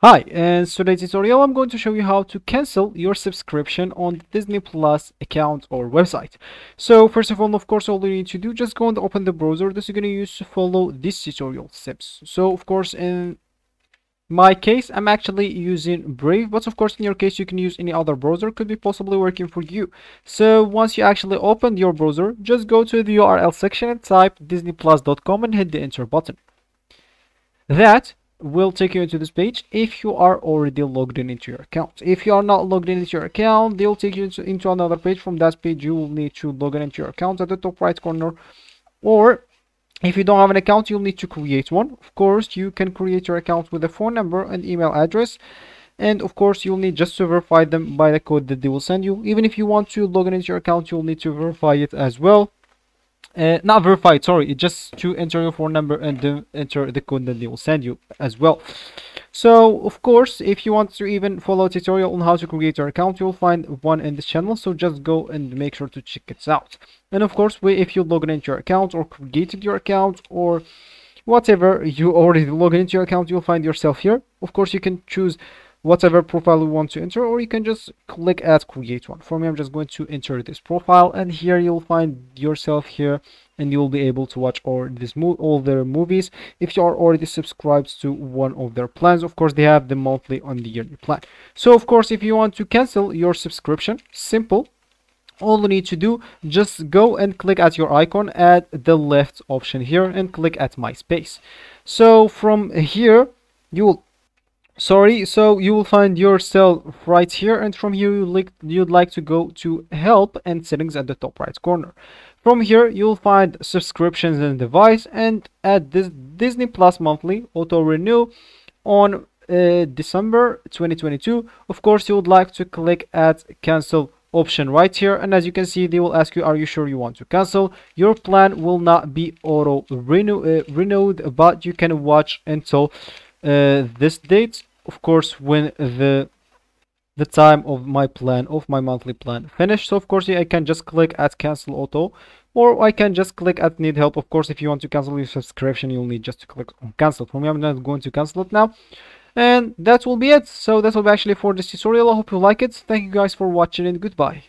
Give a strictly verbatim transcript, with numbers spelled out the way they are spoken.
Hi, in today's tutorial I'm going to show you how to cancel your subscription on the Disney Plus account or website. So first of all, of course, all you need to do, just go and open the browser that you're going to use to follow this tutorial steps. So of course, in my case, I'm actually using Brave, but of course in your case you can use any other browser, could be possibly working for you. So once you actually open your browser, just go to the U R L section and type disney plus dot com and hit the enter button. That will take you into this page if you are already logged in into your account. If you are not logged in into your account, they'll take you into, into another page. From that page you will need to log in into your account at the top right corner, or if you don't have an account you'll need to create one. Of course you can create your account with a phone number and email address, and of course you'll need just to verify them by the code that they will send you. Even if you want to log in into your account, you'll need to verify it as well. Uh, not verified, sorry, just to enter your phone number and then enter the code that they will send you as well. So of course, if you want to even follow a tutorial on how to create your account, you'll find one in this channel, so just go and make sure to check it out. And of course, if you log in into your account or created your account or whatever, you already log into your account, you'll find yourself here. Of course, you can choose whatever profile you want to enter, or you can just click at create one. For me, I'm just going to enter this profile, and here you'll find yourself here, and you'll be able to watch all this mo all their movies if you are already subscribed to one of their plans. Of course, they have the monthly and the yearly plan. So of course, if you want to cancel your subscription, simple. All you need to do, just go and click at your icon at the left option here and click at MySpace. So from here you will Sorry, so you will find yourself right here, and from here you'd like to go to help and settings at the top right corner. From here you'll find subscriptions and device, and at this Disney Plus monthly auto renew on uh, December twenty twenty-two. Of course you would like to click at cancel option right here, and as you can see they will ask you, are you sure you want to cancel? Your plan will not be auto renew uh, renewed, but you can watch until uh, this date. Of course, when the the time of my plan of my monthly plan finished. So of course I can just click at cancel auto, or I can just click at need help. Of course, if you want to cancel your subscription, you'll need just to click on cancel. For me, I'm not going to cancel it now, and that will be it. So that will be actually for this tutorial. I hope you like it. Thank you guys for watching, and goodbye.